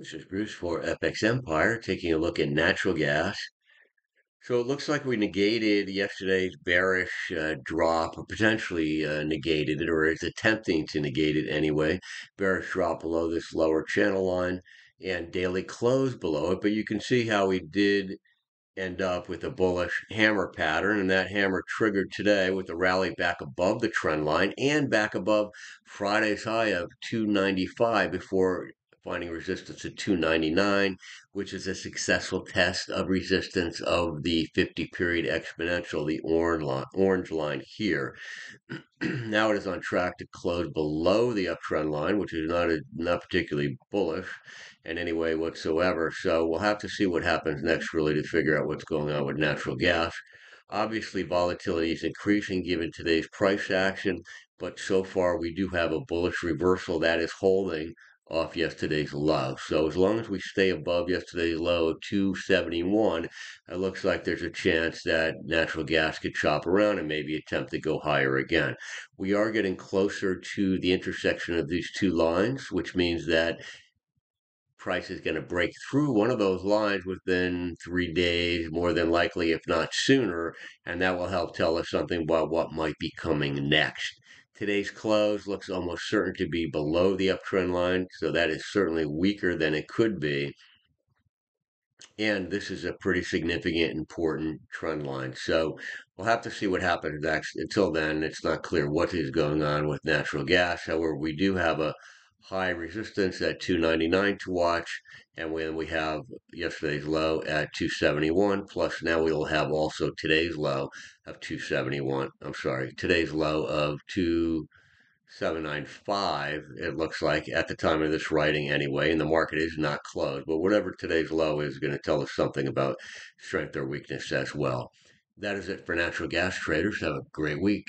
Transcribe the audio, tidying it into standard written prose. This is Bruce for FX Empire, taking a look at natural gas. So it looks like we negated yesterday's bearish drop, or potentially negated it, or is attempting to negate it anyway. Bearish drop below this lower channel line and daily close below it. But you can see how we did end up with a bullish hammer pattern, and that hammer triggered today with a rally back above the trend line and back above Friday's high of 295 before finding resistance at 299, which is a successful test of resistance of the 50-period exponential, the orange line here. Now it is on track to close below the uptrend line, which is not particularly bullish in any way whatsoever. So we'll have to see what happens next, really, to figure out what's going on with natural gas. Obviously, volatility is increasing given today's price action, but so far we do have a bullish reversal that is holding off yesterday's low. So as long as we stay above yesterday's low, 271, it looks like there's a chance that natural gas could chop around and maybe attempt to go higher again. We are getting closer to the intersection of these two lines, which means that price is going to break through one of those lines within 3 days, more than likely, if not sooner, and that will help tell us something about what might be coming next. Today's close looks almost certain to be below the uptrend line, so that is certainly weaker than it could be. And this is a pretty significant, important trend line. So we'll have to see what happens next. Until then, it's not clear what is going on with natural gas. However, we do have a high resistance at 299 to watch, and when we have yesterday's low at 271, plus now we will have also today's low of 271. I'm sorry, today's low of 2795, it looks like, at the time of this writing anyway, and the market is not closed, but whatever today's low is going to tell us something about strength or weakness as well. That is it for natural gas traders. Have a great week.